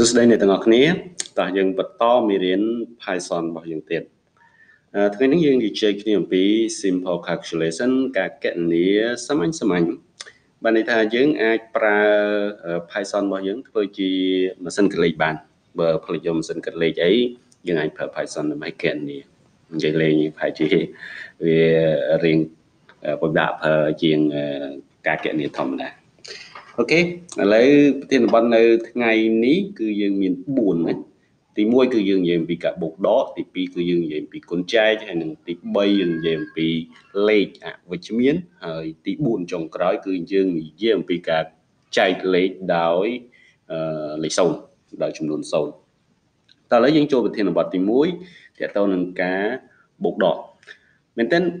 Python simple calculation Python Python phải ok, lấy tiền ban đầu ngày ní cứ dương miền buồn này, thì môi cứ dương về vì cả bột đó, thì pi cứ dương về vì con trai hay là tí bay dương về vì lệ à với chim yến, tí buồn trồng cõi cứ dương vì cả trai lệ đói lệ sầu, đói trùng đồn sầu. Ta lấy những chỗ về tiền bạc tí môi, thì tao nâng cá bột đỏ. Mình tên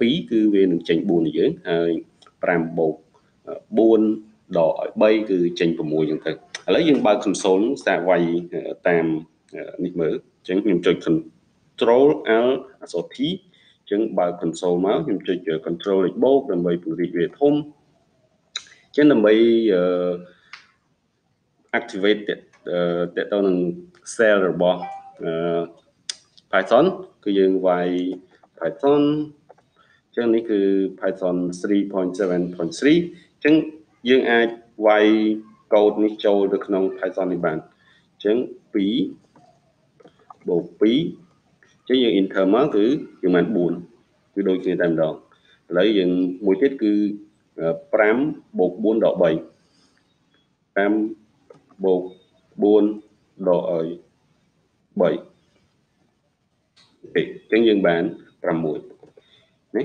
phí cứ về đường chành buồn dưới pram bột buồn đỏ bay cứ chành vào mùi chẳng thật lấy những ba con số xa quay tam nít mở chẳng những chơi control số thí chẳng ba con số máu những chơi control lịch bột làm bài phụ về thông chẳng làm bài activate để tao nâng cell bot Python cứ dừng vài Python chẳng ní cứ Python 3.7.3 chẳng dương ai quay code ní châu được nông Python này bạn chẳng phí bộ phí chẳng dương inter má cứ dương màn buồn cứ đôi khi tạm đó lấy dương mùi tiết cứ pram bột buồn đỏ bảy pram bột buồn đỏ bảy chẳng dương bạn pram mùi đấy.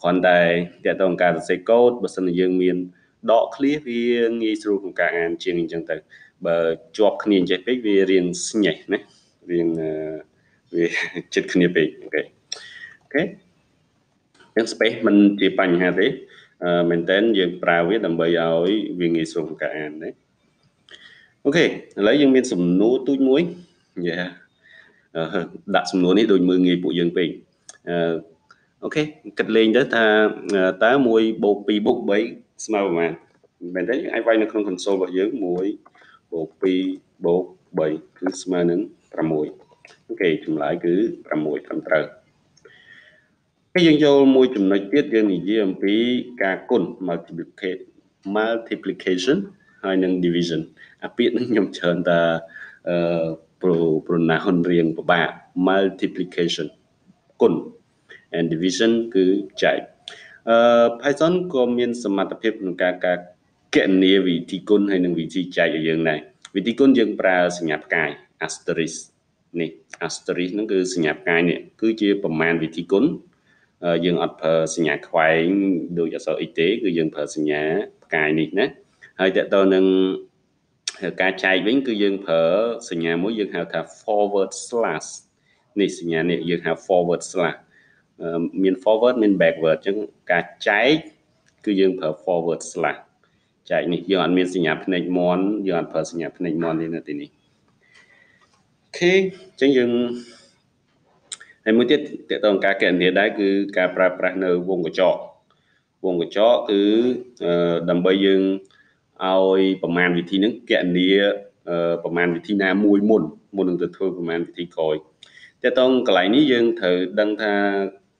còn đây để tổng cả xây code và sân dương miền đọ clip vì nghi sưu của cả ngàn chương trình chẳng tới và chọc nhìn chạy phích vì riêng nhảy này riêng vì chết khuyên phích ok em space mình chỉ bằng hả thế mình tên dương prao viết làm bởi áo vì nghi sưu của cả ngàn đấy ok lấy dương miền sùm nô túi muối đặt sùm nô này đôi mươi nghi bộ dương phích ok kịch lên tới ta tá mùi bột pi bột bấy small mà mình thấy ai vay nó không console và dưới mùi bột pi bột bấy cứ small đến làm mùi ok chùm lại cứ làm mùi làm trời cái dân châu mùi chùm nói tiết dân thì dân phí ca côn multiplication hay nâng division biết nó nhầm chờ ta pro na hôn riêng của bà multiplication côn and division cứ chạy Python có miền sử mặt phép các kiện này vị trí côn hay là vị trí chạy ở dương này vị trí côn dương pra sinh nhập cài asterisk này asterisk nó cứ sinh nhập cài này cứ chia phần man vị trí côn dương ở sinh nhập khoái đối với sở y tế cứ dương phở sinh nhập cài này nhé hay tại tôi nâng ca chạy với cứ dương phở sinh nhập mỗi dương hào thà forward slash này sinh nhập này dương hào forward slash miền forward miền backward chứ cả trái cứ dương thở forward slash chạy này dọn miền sinh nhập này món dọn thở sinh nhập này món đi là tí này khi chẳng dừng em muốn tiết tiết toàn cả kiện thì đấy cứ cả partner vùng của chó cứ đầm bây dương ao bẩm man vị thi nước kiện đi bẩm man vị thi na mùi mồn mồn đừng từ thôi bẩm man vị thi coi thế tông cái này dương thử đăng tha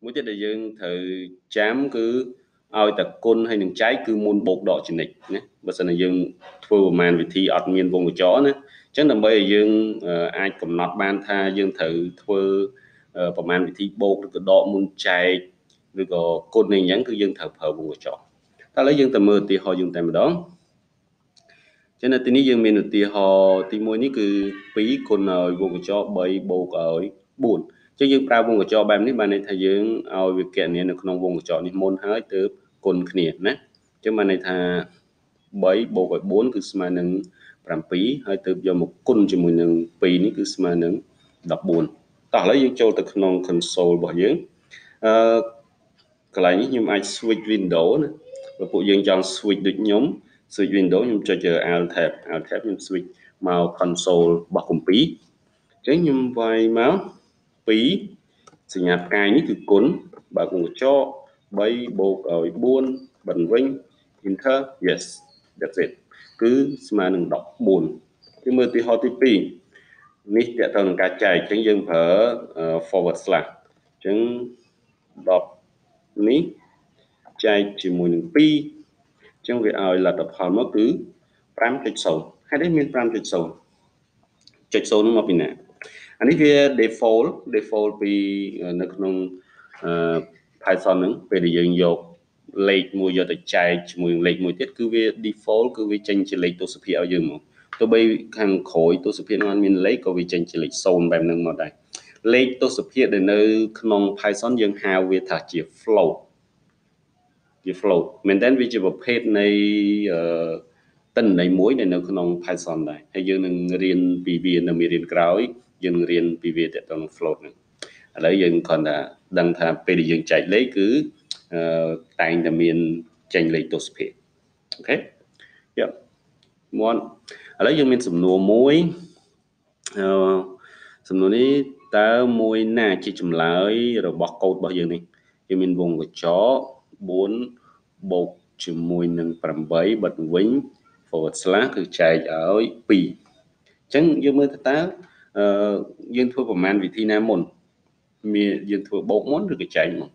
muốn cho đại dương thử chám cứ ai tập côn hay những trái cứ môn bột đỏ chuyển lịch nhé và sau này dương thua màn vì thi admin vùng của chó nữa chắc là bây giờ dương ai cũng nọt ban tha dương thử thua và màn vì thi bột được đỏ môn trái được có côn này nhắn cứ dương thập hợp vùng của chó ta lấy dương tầm mơ thì họ dùng tầm đó cho nên tí dương mình thì họ thì mỗi ní cứ phí côn ở vùng của chó bởi bột ở buồn chứ dương ra vùng của chó bạn nếu bạn này thay dương ao việc kiện này nó không vùng của chó đi môn hái từ côn khỉa nè chứ mà này thà bởi bộ gọi 4 cứ mà nâng làm phí hơi từ do một côn cho mình nâng phí ní cứ mà nâng đọc buồn tỏ lấy dương châu từ non console bỏ dưới cái này nhưng ai switch window nữa và bộ dương chọn switch được nhóm switch window nhưng cho chờ alt tab nhưng switch màu console bỏ cùng phí chứ nhưng vài máu phí sinh nhật cái ní từ cún bà cùng cho bay bộ ở buôn bẩn vinh inter yes that's it cứ mà đừng đọc buồn cái mơ thì họ tipi nít địa tầng cá chảy tránh dương phở forward slash tránh đọc ní chạy chỉ mùi đừng pi trong việc là đọc hỏi mất cứ pram trịch sầu hay đấy miền pram trịch sầu nó bị nè anh ấy về default vì nó không Python nữa về để dùng dọc lệch mùi giờ chạy mùi lệch mùi tiết cứ về default cứ về chênh chỉ lệch tôi xuất hiện ở dưới mà tôi bây hàng khối tôi xuất hiện ngon mình lấy có vì chênh chỉ lệch sồn bèm nâng màu đây lệch tôi xuất hiện đến nơi non Python dương hào về thả chỉ float mình đến vì chỉ một page này tình này muối này nó non Python này hay dương riêng pv là mình riêng cõi dương riêng pv để toàn float này lấy dương còn là đang thả về để dương chạy lấy cứ tại là mình chênh lệch tổ chức hệ ok yep muốn lấy dương mình sầm nua ní ta môi nà chỉ chùm lại rồi bọc cột bao nhiêu này thì mình vùng của chó 4 bột chữ môi nâng phẩm bấy bật vĩnh forward slash cứ chạy ở pì chẳng dương mới ta dương thua của man vì thi nam môn mình dương thua bột món được cái chạy mà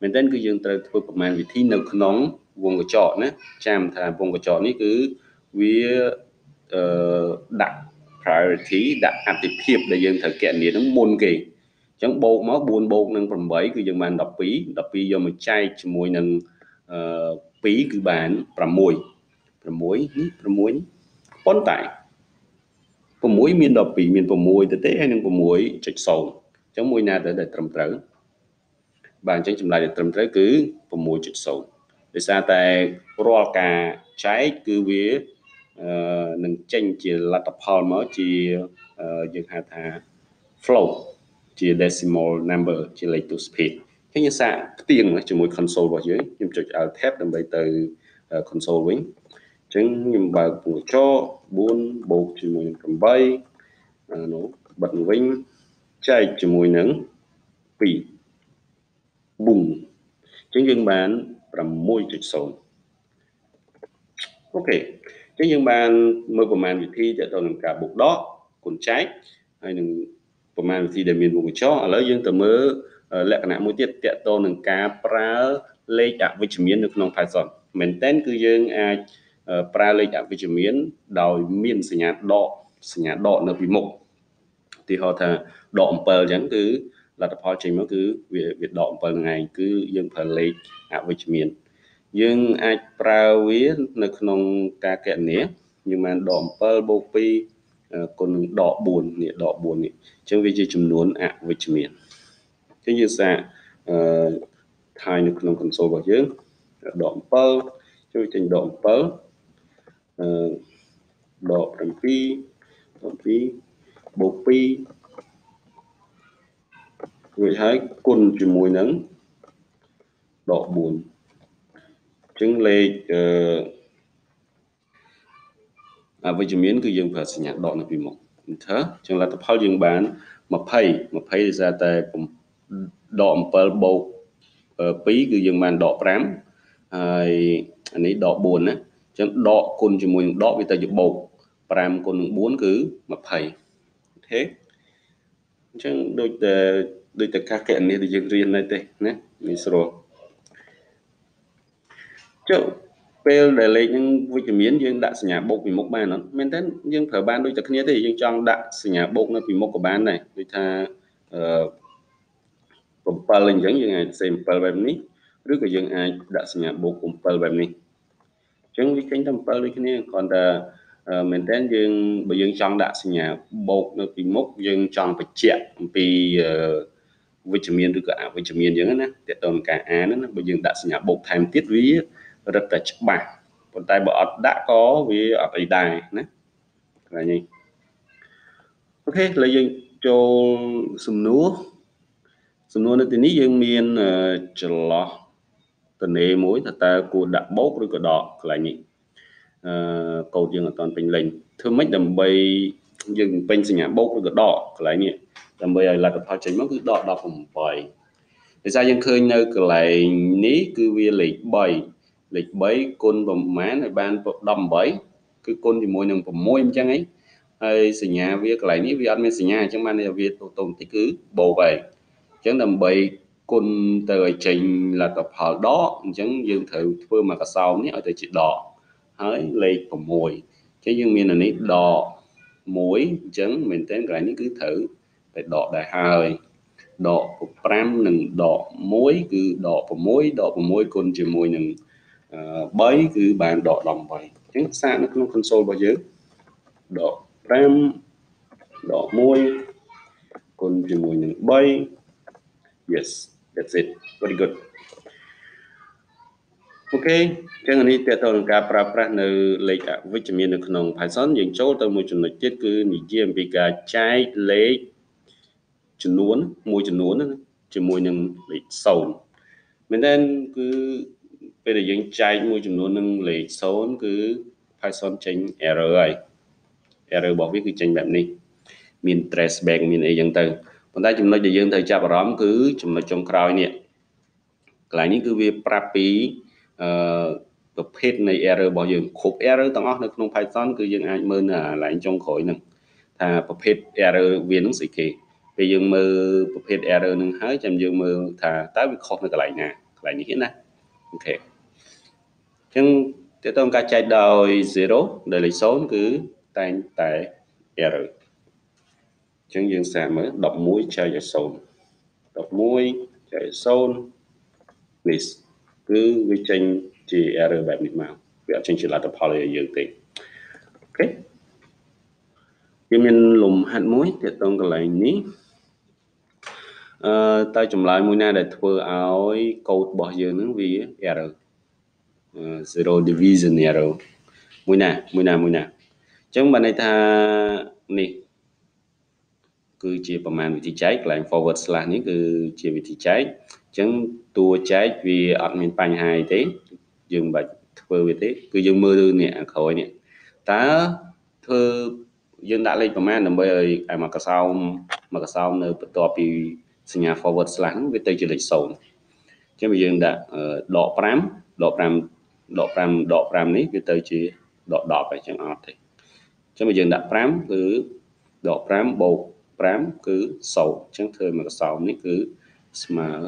mình tên cứ dương tới thuộc của mình vì thi nâng nóng vùng của chọn á chạm thà vùng của chọn ấy cứ với đặt priority đặt áp tiếp hiệp để dương thực hiện để nó buồn kỳ chẳng bộ máu buồn bộ nâng phần bấy cứ dương bàn đọc phí do một chai chỉ mùi nâng phí cứ bán và mùi con tại của mũi miền đọc phí miền của mùi tới tế hay nâng của mùi trạch sầu chẳng mùi nào tới để trầm trớ bạn tránh chùm lại để trầm tới cứ vào mùi trịch sầu để xa tại roll cả trái cứ với nâng chanh chỉ là tập hợp mới chỉ dừng hạ thả flow chỉ decimal number chỉ lấy to speed thế như sao tiền là chỉ mùi console vào dưới nhưng trịch ở thép đầm bày từ console với tránh nhưng bà của cho buôn bột chỉ mùi cầm bay nó bận vinh chai chỉ mùi nướng vì bùng chứng dương bàn là môi trịch sầu ok chứng dương bàn mơ của màn vị thi để tôi làm cả bột đó còn trái hay đừng của màn thì để miền vùng cho lấy dương tờ mơ lệ nạn mối tiết tệ tôi làm cá pra lê chạm với chữ miến được không phải giòn mình tên cư dương ai pra lê chạm với chữ miến đòi miền sử nhà đọ nó bị mục thì họ thà đọ bờ chẳng cứ là tập hóa trình nó cứ việc đọng vào ngày cứ dân phần lấy ảo với miền nhưng ai prao với nó không ca kẹn nhé nhưng mà đọng vào bộ phí còn đọ buồn chẳng vì chúng muốn ảo với miền chứ như sao thay nó không cần số vào chứ đọng vào cho trình đọng vào phí bộ phí người thấy côn chỉ mùi nắng đỏ buồn chứng lê với chữ miến cứ dương phải sinh nhật đỏ là vì một thế chẳng là tập hợp dương bán 20 ra tay cũng đọ bầu pí cứ dương màn đọ prám anh ấy đọ buồn á chấm đọ côn cho mình đọ vì ta chụp bầu pram côn bốn cứ mập thầy thế chứ đôi ta các cái này thì dương riêng này đây nè mình sờ chứ pel để lấy những vui chấm miến dương đã xây nhà bột vì mốc ban nó men thế dương thở ban đôi ta kia thì dương trong đã xây nhà bột nó vì mốc của ban này đôi ta cùng pal lên giống như ngày xem pal bài này rước cái dương ai đã xây nhà bột cùng pal bài này chúng với cánh tâm pal này còn là mình tên dương bởi dương trong đã xây nhà bột nó vì mốc dương trong phải chẹt vì vitamin được cả vitamin giống này để toàn cả án nó bởi dương đã xây nhà bột thêm tiết ví rất là chắc bạn còn tay bọn đã có với ở đây đài nè là gì ok lấy dương cho sum núa thì ní dương miền chờ lo tuần này mối thật ta cô đã bốc rồi cả đỏ là gì cầu dương ở toàn bình lình thưa mấy đầm bay dương bên sinh nhà bốc rồi cả đỏ là gì đầm bay là được thao chính mắc cứ đỏ đỏ cùng phải để ra dương khơi nơi cửa lại ní cứ vi lịch bấy côn và má này ban đầm bấy cứ côn thì môi nồng của môi chăng ấy hay sinh nhà việc lại ní vì ăn men sinh nhà chẳng mang này việc tổ tồn tích cứ bầu vậy chẳng đầm bấy côn từ trình là tập hợp đó chẳng dương thử phương mà cả sau ní ở tại chị đỏ hỡi lấy của mùi chứ dương miền là ní đỏ muối chẳng mình tên lại ní cứ thử phải đỏ đại hơi đỏ của pram nừng đỏ muối cứ đỏ của muối côn chỉ mùi nừng bấy cứ bạn đỏ đồng vậy chẳng xa nó không console bao giờ đỏ ram đỏ môi còn gì mùi những bay yes that's it very good ok chẳng hạn như tệ tồn cả pra nơi lấy cả vitamin được nồng Python những chỗ từ môi trường nội tiết cứ nhị diêm vì cả trái lấy chừng nuốn chỉ mùi những lấy sầu mình nên cứ bây giờ dân trai môi trường luôn nâng lấy số cứ Python tránh error error bỏ viết cái tránh bạn đi mình trace back mình ấy dân từ còn ta chúng nói cho dân thời cha bảo rõm cứ chúng nó trong cào nè lại những cứ việc prapi tập hết này error bỏ dân khúc error tăng óc nó không Python cứ dân ai mơ là lại trong khối nè thà tập hết error viên nó sẽ kì bây giờ mơ tập hết error nâng hái chăm giờ mơ thà tái bị khóc nó lại nè lại như thế này ok nhưng tiếp tục các chạy đời zero để lấy số cứ tan tại error chứng dương xả mới đọc mũi chạy vào sồn đọc mũi chạy sồn list cứ quy trình chỉ errorแบบนี้ mà việc trình chỉ là tập hợp lại dương tính ok nhưng mình lùm hạt mũi tiếp tục cái này ní ta chụm lại mũi này để thưa áo cột bỏ dưới những vì error zero division error mũi này chúng bạn này ta nè cứ chia phần mềm vị trí trái lại forward slash những cứ chia vị trí trái chúng tua trái vì admin pan hai thế dừng bạch thưa vị thế cứ dừng mưa đưa nè khỏi nè ta thưa dừng đã lên phần mềm làm bây giờ mà cả sau nơi top thì sinh nhà forward slash với tay chỉ lịch sầu chứ bây giờ đã đỏ pram này với tay chỉ đỏ phải chẳng ọt thì chứ bây giờ đã pram cứ đỏ pram bầu pram cứ sầu chẳng thôi mà sầu này cứ mà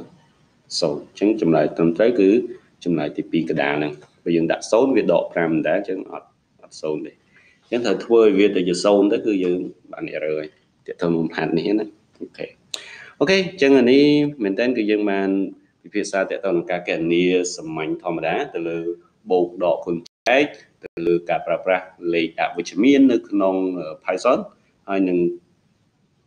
sầu chẳng chụm lại tầm tới cứ chụm lại thì pi cái đà này bây giờ đã sâu với đỏ pram đã chẳng ọt sâu này chẳng thời thôi với tay chỉ sâu tới cứ giờ bạn này rồi thì thôi một hạt này hết ok chẳng hạn đi mình tên cái dân màn phía xa tệ tàu cả kẻ nia sầm mạnh thòm đá từ lư bột đỏ cùng trái từ lư cà pra lấy cả vitamin nước non Python hay những